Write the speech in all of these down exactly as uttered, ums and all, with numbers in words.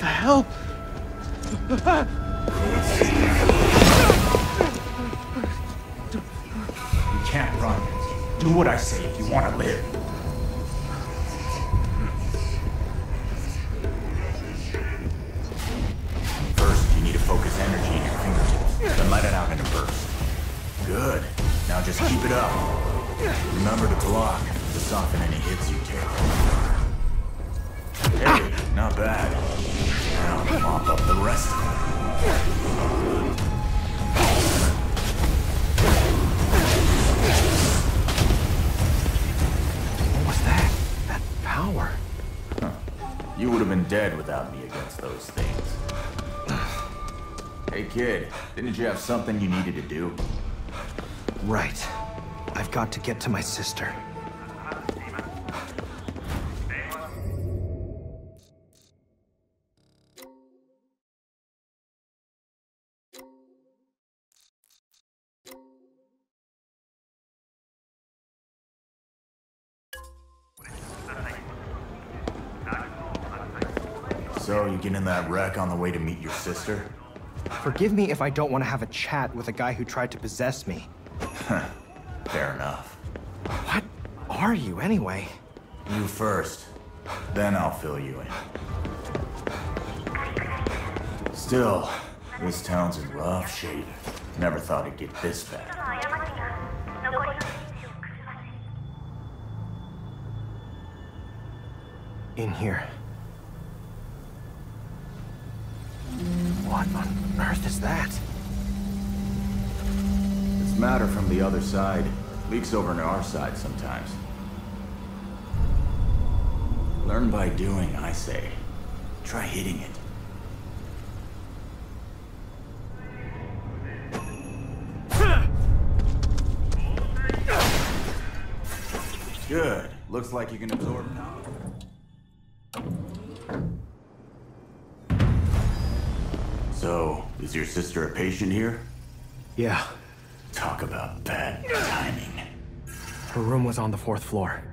the hell? You can't run. Do what I say if you want to live. First, you need to focus energy in your fingertips, then let it out in a burst. Good. Now just keep it up. Remember to block to soften any hits you take. Hey, not bad. Now mop up the rest of it. What was that? That power? Huh. You would have been dead without me against those things. Hey kid, didn't you have something you needed to do? Right. I've got to get to my sister. So, you get in that wreck on the way to meet your sister? Forgive me if I don't want to have a chat with a guy who tried to possess me. Fair enough. What are you, anyway? You first. Then I'll fill you in. Still, this town's in rough shape. Never thought it'd get this bad. In here. What on earth is that? Matter from the other side. Leaks over to our side sometimes. Learn by doing, I say. Try hitting it. Good. Looks like you can absorb now. So, is your sister a patient here? Yeah. Talk about bad timing. Her room was on the fourth floor.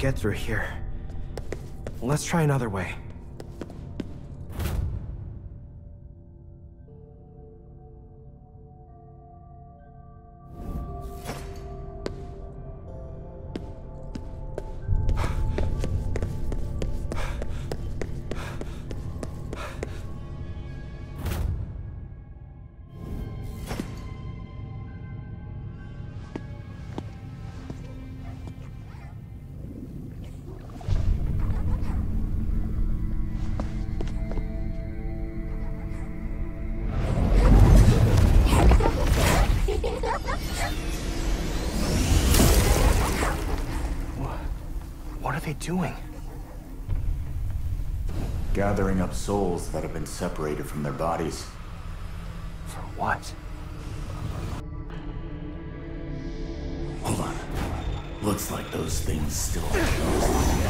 Get through here. Let's try another way. Doing? Gathering up souls that have been separated from their bodies. For what? Hold on. Looks like those things still aren't closed.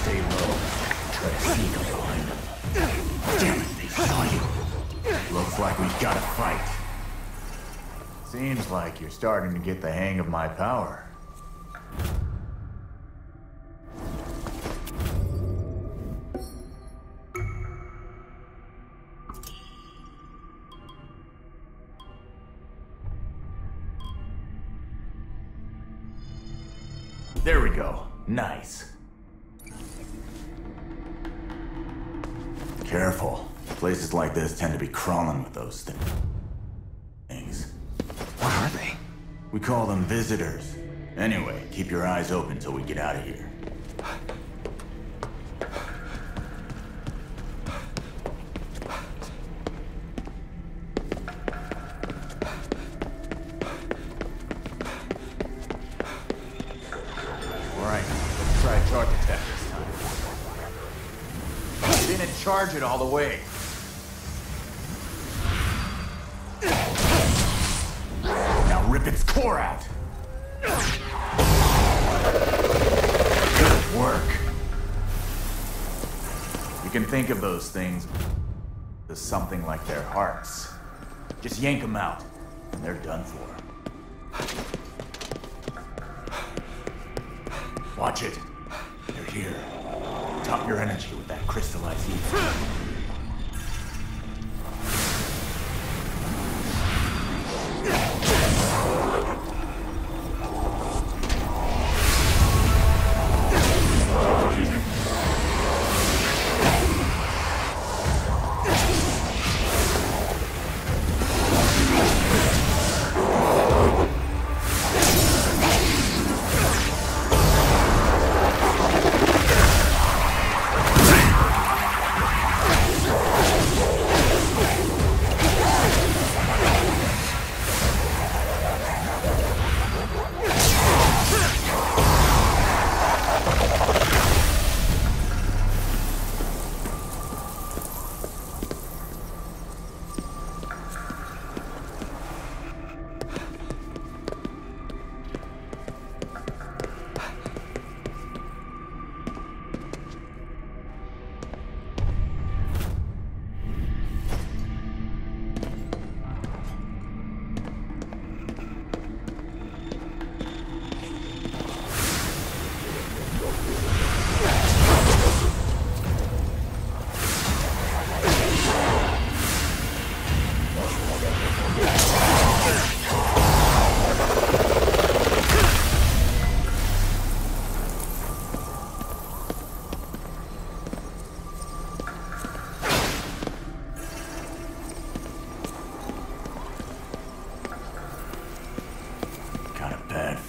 Stay low. Try to sneak up behind them. Damn it, they saw you. Looks like we've got to fight. Seems like you're starting to get the hang of my power. There we go. Nice. Careful. Places like this tend to be crawling with those thi- things. What are they? We call them visitors. Anyway, keep your eyes open till we get out of here. Charge it all the way. Pour out. Good work. You can think of those things as something like their hearts. Just yank them out, and they're done for. Watch it. They're here. Top your energy with that crystallized heat.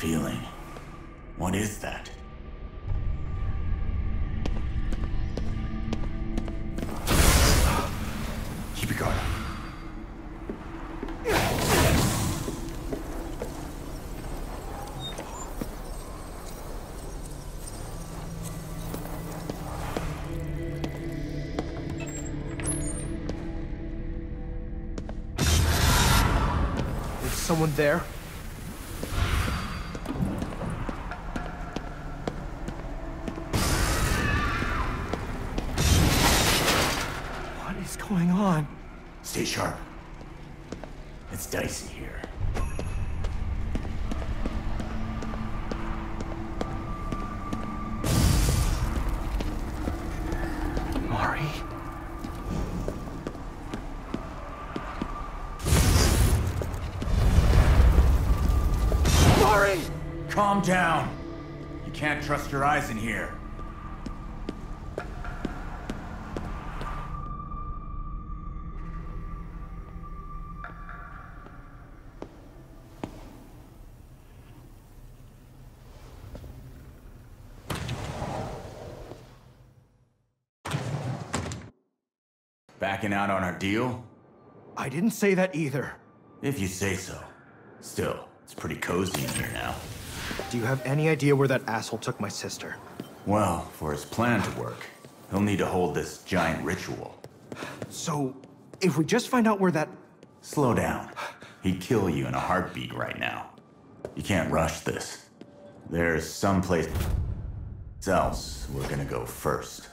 Feeling. What is that? Keep your guard up. Is someone there? Stay sharp. It's dicey here. Mari. Mari! Calm down. You can't trust your eyes in here. Backing out on our deal? I didn't say that either. If you say so. Still, it's pretty cozy in here now. Do you have any idea where that asshole took my sister? Well, for his plan to work, he'll need to hold this giant ritual. So, if we just find out where that... Slow down. He'd kill you in a heartbeat right now. You can't rush this. There's someplace else we're gonna go first.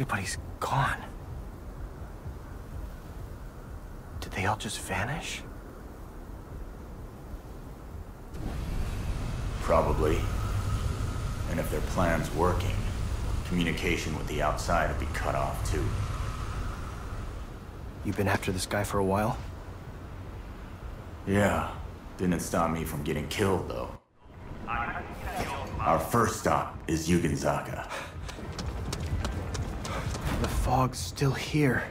Everybody's gone. Did they all just vanish? Probably. And if their plan's working, communication with the outside would be cut off too. You've been after this guy for a while? Yeah. Didn't stop me from getting killed, though. Our first stop is Yugenzaka. The fog's still here.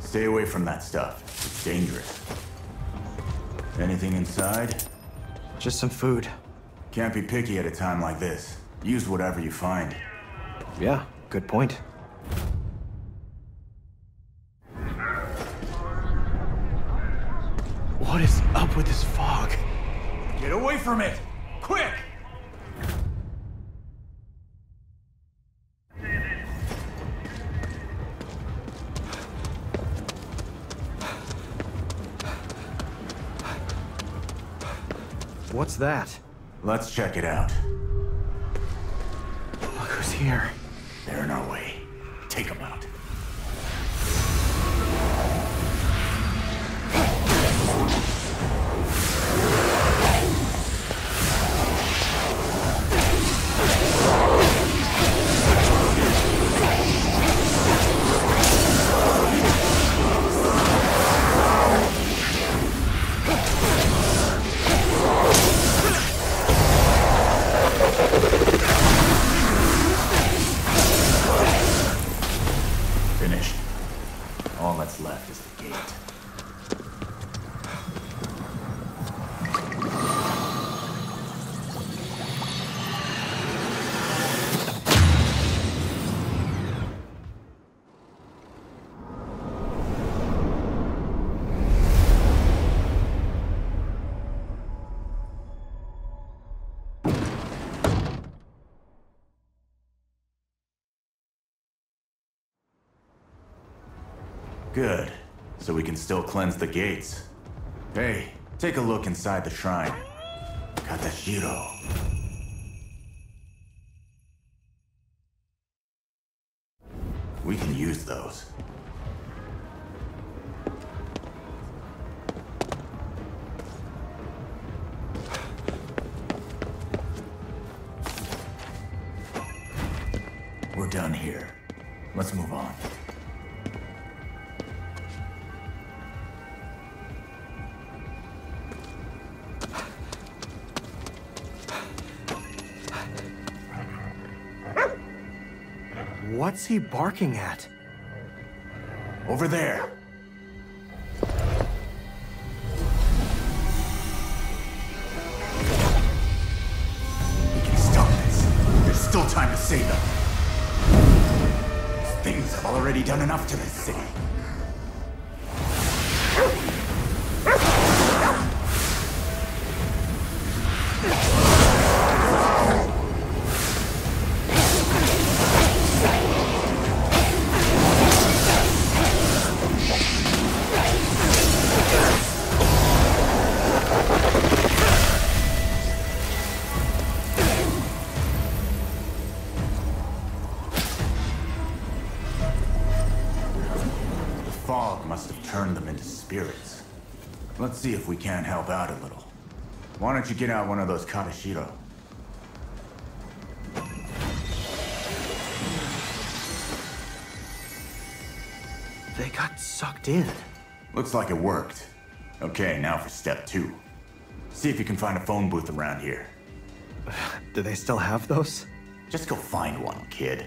Stay away from that stuff. It's dangerous. Anything inside? Just some food. Can't be picky at a time like this. Use whatever you find. Yeah, good point. What is up with this fog? Get away from it! Quick! What's that? Let's check it out. Look who's here. They're in our way. Take them out. Good. So we can still cleanse the gates. Hey, take a look inside the shrine. Katashiro. We can use those. We're done here. Let's move on. What's he barking at? Over there! We can stop this. There's still time to save them. These things have already done enough to this city. Let's see if we can't help out a little. Why don't you get out one of those Katashiro? They got sucked in. Looks like it worked. Okay, now for step two. See if you can find a phone booth around here. Do they still have those? Just go find one, kid.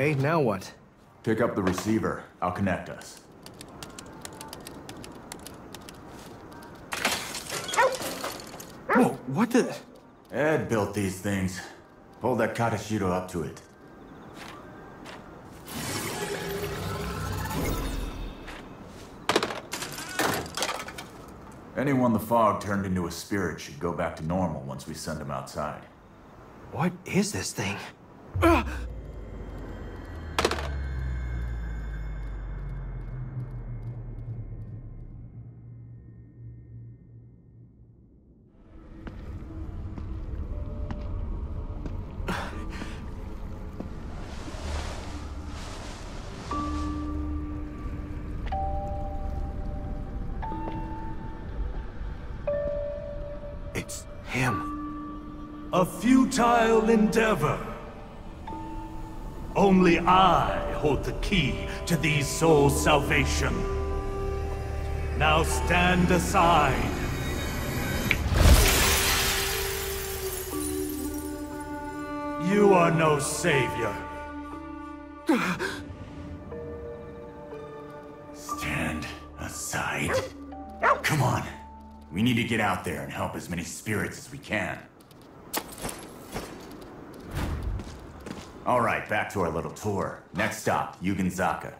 Okay, now what? Pick up the receiver. I'll connect us. Whoa, what the? Ed built these things. Hold that Katashiro up to it. Anyone the fog turned into a spirit should go back to normal once we send him outside. What is this thing? Ugh! A futile endeavor. Only I hold the key to these souls' salvation. Now stand aside. You are no savior. Stand aside. Come on. We need to get out there and help as many spirits as we can. All right, back to our little tour. Next stop, Yugenzaka.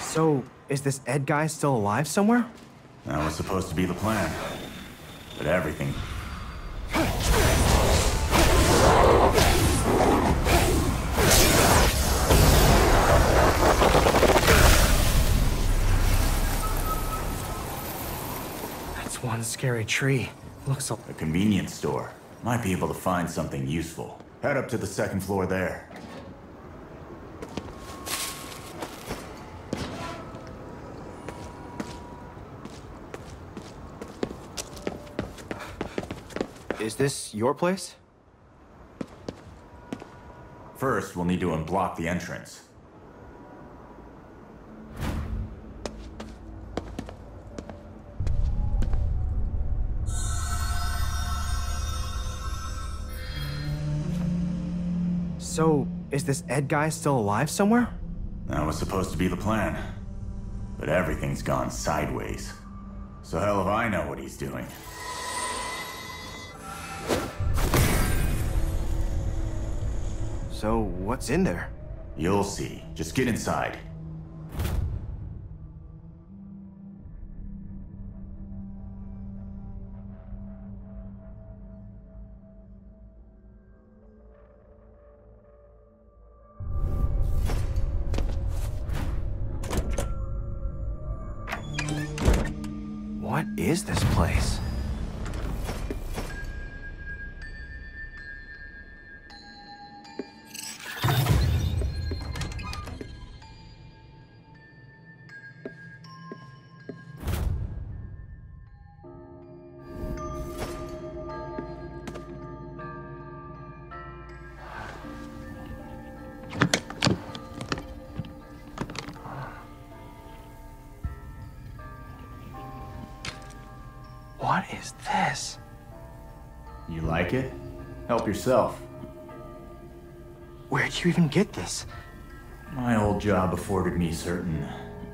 So, is this Ed guy still alive somewhere? That was supposed to be the plan. But everything. That's one scary tree. Looks like a convenience store. Might be able to find something useful. Head up to the second floor there. Is this your place? First, we'll need to unblock the entrance. So, is this Ed guy still alive somewhere? That was supposed to be the plan. But everything's gone sideways. So hell if I know what he's doing. So, what's in there? You'll see. Just get inside. What is this place? What is this? You like it? Help yourself. Where'd you even get this? My old job afforded me certain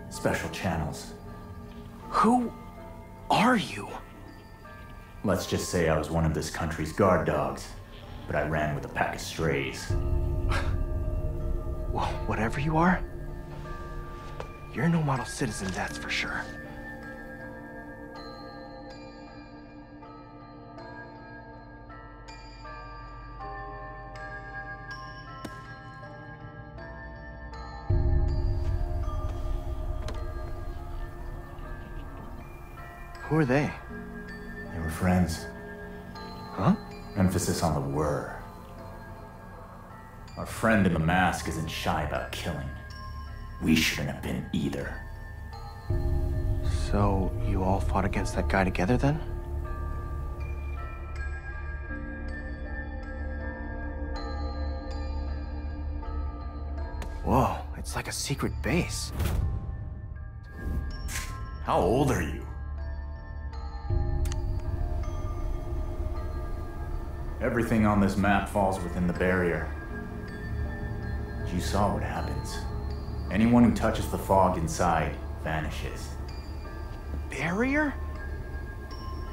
special channels. Who are you? Let's just say I was one of this country's guard dogs, but I ran with a pack of strays. Well, whatever you are, you're no model citizen, that's for sure. Who are they? They were friends. Huh? Emphasis on the were. Our friend in the mask isn't shy about killing. We shouldn't have been either. So, you all fought against that guy together then? Whoa, it's like a secret base. How old are you? Everything on this map falls within the barrier. You saw what happens. Anyone who touches the fog inside vanishes. A barrier?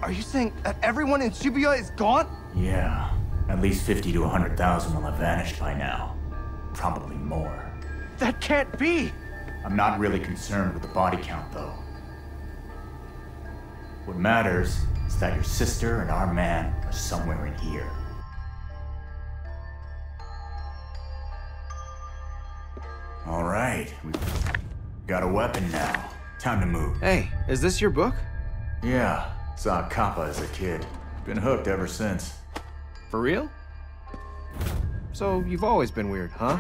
Are you saying that everyone in Shibuya is gone? Yeah. At least fifty to one hundred thousand will have vanished by now. Probably more. That can't be! I'm not really concerned with the body count, though. What matters is that your sister and our man are somewhere in here. All right, we've got a weapon now. Time to move. Hey, is this your book? Yeah, saw a kappa as a kid. Been hooked ever since. For real? So you've always been weird, huh?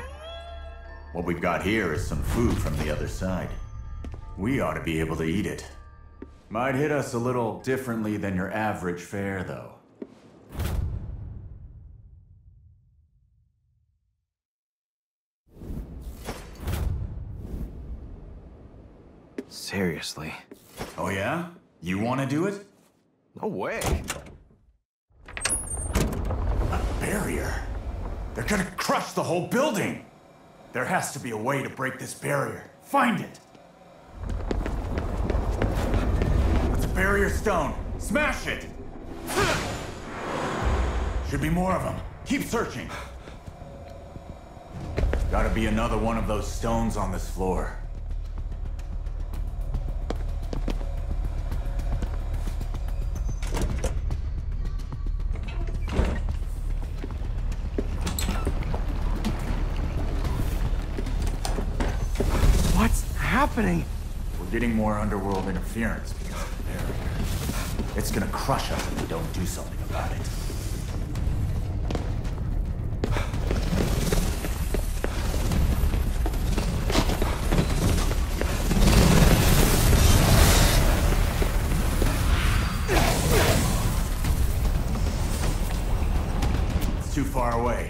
What we've got here is some food from the other side. We ought to be able to eat it. Might hit us a little differently than your average fare, though. Seriously. Oh yeah? You want to do it? No way. A barrier? They're gonna crush the whole building! There has to be a way to break this barrier. Find it! It's a barrier stone. Smash it! Should be more of them. Keep searching. Gotta be another one of those stones on this floor. Happening. We're getting more underworld interference because of the barrier. It's gonna crush us if we don't do something about it. It's too far away.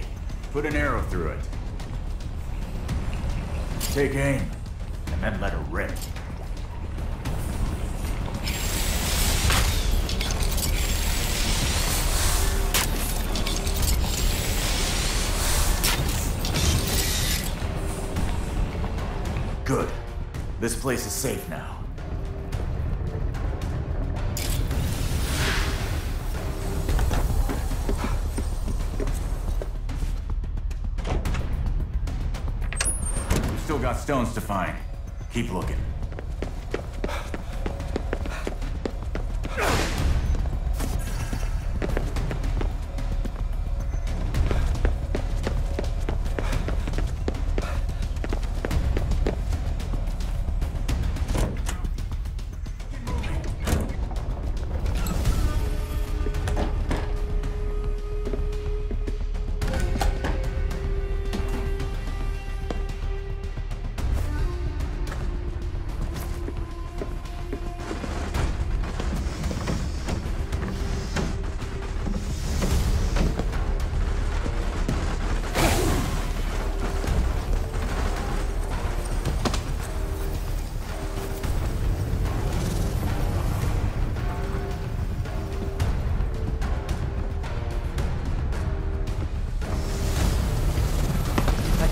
Put an arrow through it. Take aim. And then let her rip. Good. This place is safe now. We've still got stones to find. Keep looking.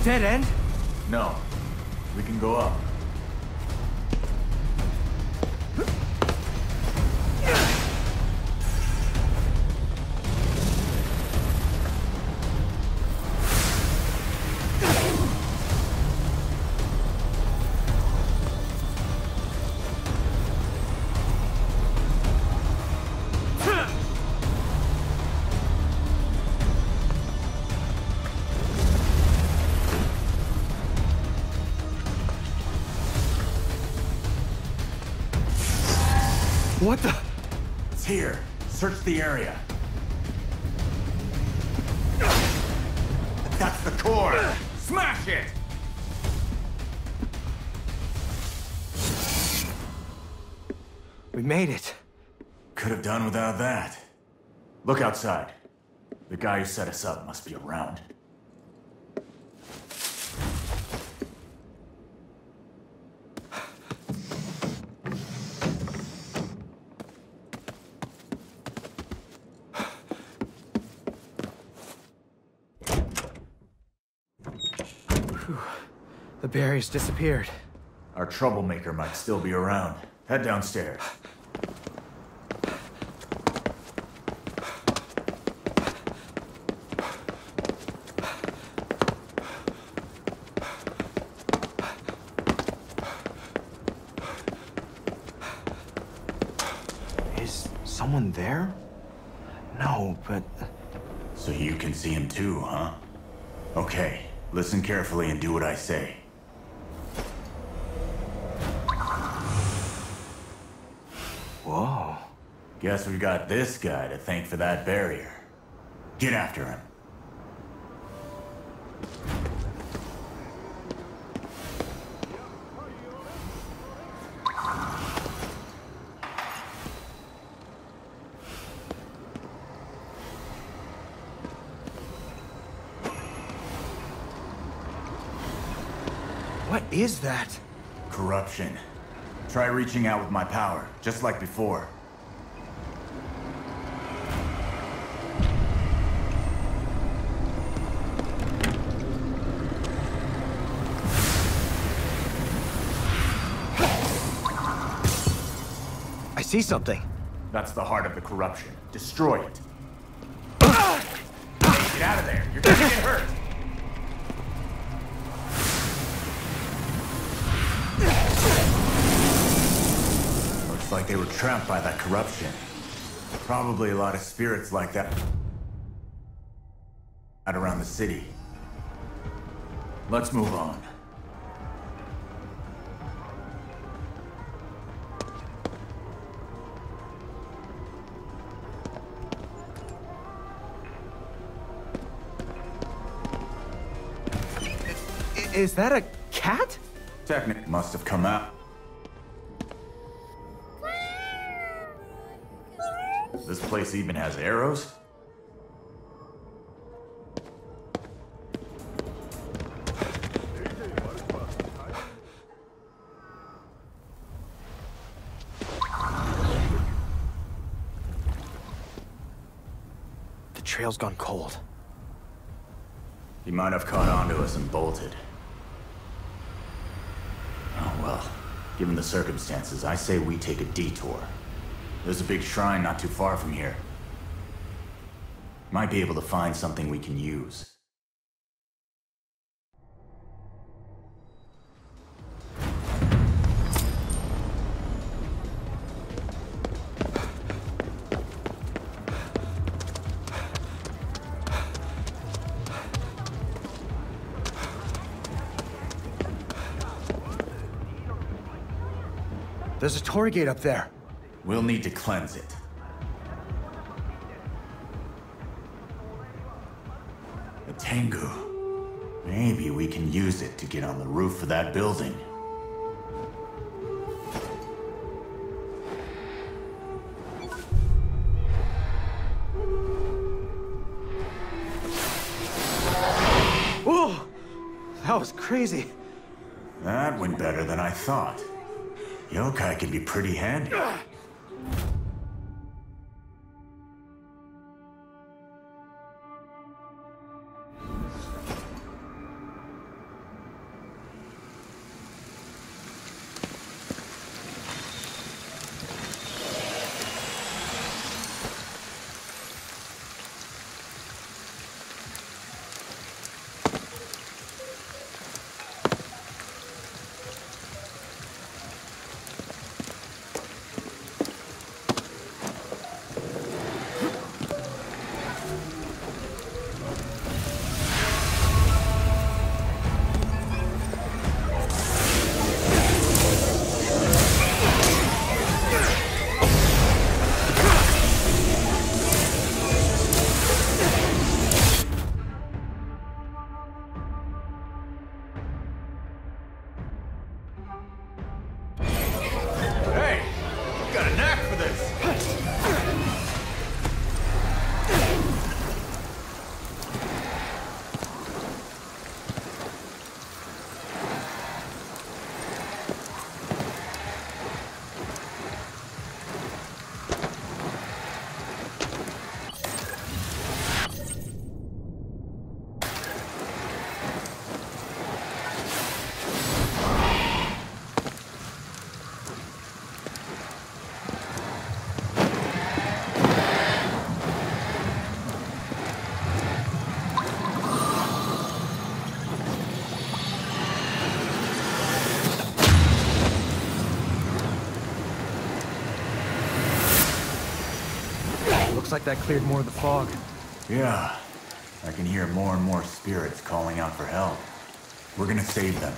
Dead end? No. We can go up. What the? It's here. Search the area. That's the core. Smash it! We made it. Could have done without that. Look outside. The guy who set us up must be around. The barriers disappeared. Our troublemaker might still be around. Head downstairs. Someone there? No, but... So you can see him too, huh? Okay, listen carefully and do what I say. Whoa. Guess we've got this guy to thank for that barrier. Get after him. What is that? Corruption. Try reaching out with my power, just like before. I see something. That's the heart of the corruption. Destroy it. Hey, get out of there. You're gonna get hurt. Like they were trapped by that corruption. Probably a lot of spirits like that out around the city. Let's move on. Is that a cat? Technic must have come out. This place even has arrows? The trail's gone cold. He might have caught onto us and bolted. Oh well, given the circumstances, I say we take a detour. There's a big shrine not too far from here. Might be able to find something we can use. There's a torii gate up there. We'll need to cleanse it. The Tengu. Maybe we can use it to get on the roof of that building. Whoa! That was crazy. That went better than I thought. Yo-kai can be pretty handy. Looks like that cleared more of the fog. Yeah. I can hear more and more spirits calling out for help. We're gonna save them.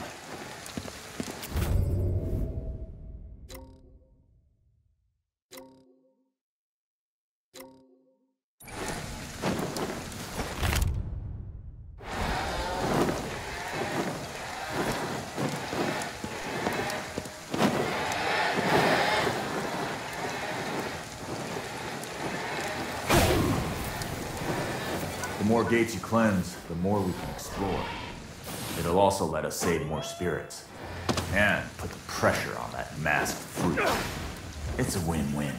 The more gates you cleanse, the more we can explore. It'll also let us save more spirits. And put the pressure on that masked fruit. It's a win-win.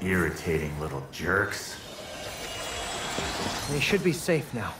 Irritating little jerks. They should be safe now.